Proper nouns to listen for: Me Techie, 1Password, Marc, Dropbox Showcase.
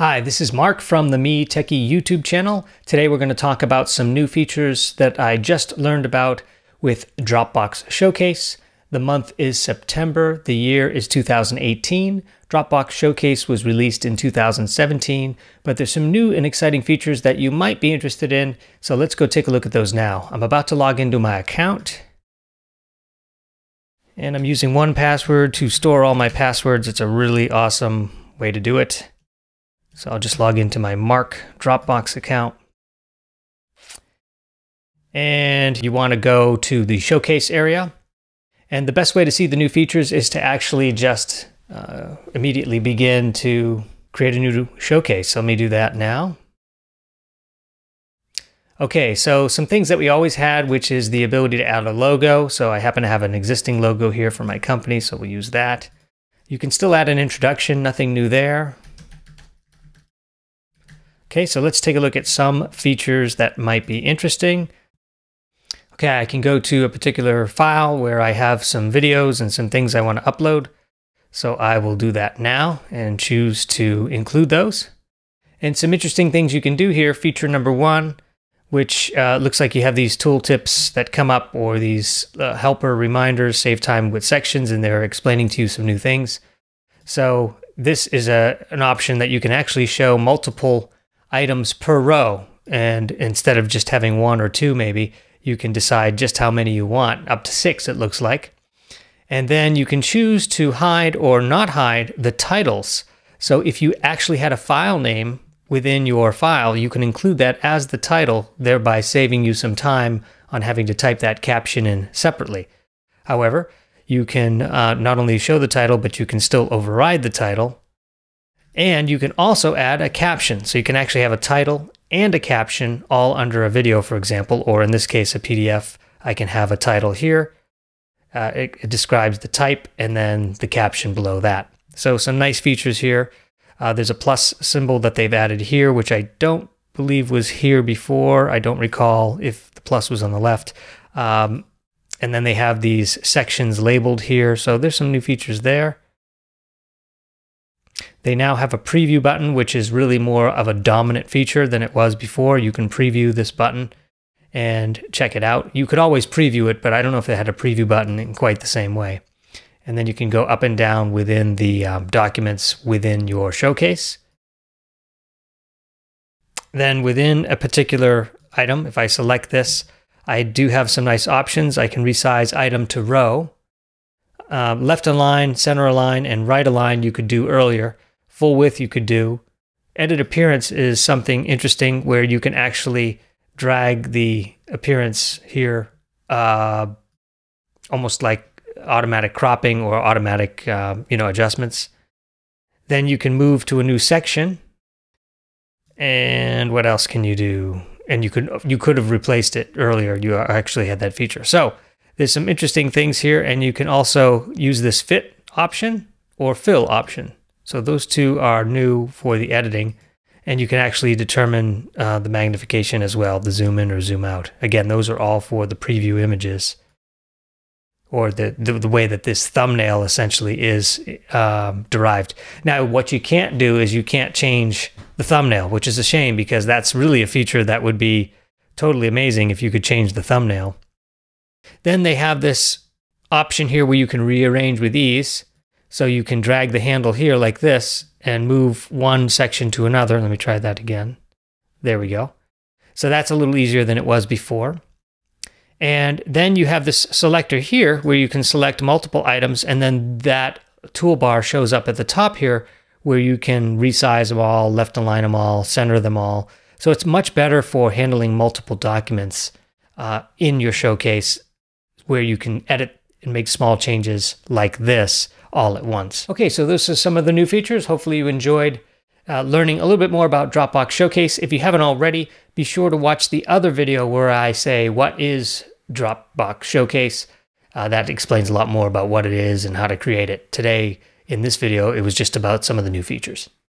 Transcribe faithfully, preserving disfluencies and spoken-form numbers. Hi, this is Mark from the Me Techie YouTube channel. Today we're going to talk about some new features that I just learned about with Dropbox Showcase. The month is September, the year is two thousand eighteen. Dropbox Showcase was released in two thousand seventeen, but there's some new and exciting features that you might be interested in, so let's go take a look at those now. I'm about to log into my account, and I'm using one password to store all my passwords. It's a really awesome way to do it. So I'll just log into my Mark Dropbox account. And you want to go to the Showcase area. And the best way to see the new features is to actually just uh, immediately begin to create a new Showcase. So let me do that now. Okay, so some things that we always had, which is the ability to add a logo. So I happen to have an existing logo here for my company, so we'll use that. You can still add an introduction, nothing new there. Okay, so let's take a look at some features that might be interesting. Okay, I can go to a particular file where I have some videos and some things I want to upload. So I will do that now and choose to include those. And some interesting things you can do here, feature number one, which uh, looks like you have these tooltips that come up or these uh, helper reminders, save time with sections, and they're explaining to you some new things. So this is a, an option that you can actually show multiple items per row, and instead of just having one or two, maybe you can decide just how many you want, up to six it looks like. And then you can choose to hide or not hide the titles. So if you actually had a file name within your file, you can include that as the title, thereby saving you some time on having to type that caption in separately. However, you can uh, not only show the title, but you can still override the title. And you can also add a caption. So you can actually have a title and a caption all under a video, for example, or in this case, a P D F. I can have a title here. Uh, it, it describes the type and then the caption below that. So some nice features here. Uh, there's a plus symbol that they've added here, which I don't believe was here before. I don't recall if the plus was on the left. Um, and then they have these sections labeled here. So there's some new features there. They now have a preview button, which is really more of a dominant feature than it was before. You can preview this button and check it out. You could always preview it, but I don't know if they had a preview button in quite the same way. And then you can go up and down within the um, documents within your Showcase. Then within a particular item, if I select this, I do have some nice options. I can resize item to row. Uh, left align, center align, and right align you could do earlier. Full width you could do. Edit appearance is something interesting where you can actually drag the appearance here uh, almost like automatic cropping or automatic uh, you know, adjustments. Then you can move to a new section. And what else can you do? And you could, you could have replaced it earlier. You actually had that feature. So there's some interesting things here, and you can also use this fit option or fill option. So those two are new for the editing, and you can actually determine uh, the magnification as well, the zoom in or zoom out. Again, those are all for the preview images, or the, the, the way that this thumbnail essentially is um, derived. Now, what you can't do is you can't change the thumbnail, which is a shame because that's really a feature that would be totally amazing if you could change the thumbnail. Then they have this option here where you can rearrange with ease. So you can drag the handle here like this and move one section to another. Let me try that again. There we go. So that's a little easier than it was before. And then you have this selector here where you can select multiple items, and then that toolbar shows up at the top here where you can resize them all, left align them all, center them all. So it's much better for handling multiple documents uh, in your Showcase, where you can edit and make small changes like this all at once. Okay, so those are some of the new features. Hopefully you enjoyed uh, learning a little bit more about Dropbox Showcase. If you haven't already, be sure to watch the other video where I say, what is Dropbox Showcase? Uh, that explains a lot more about what it is and how to create it. Today, in this video, it was just about some of the new features.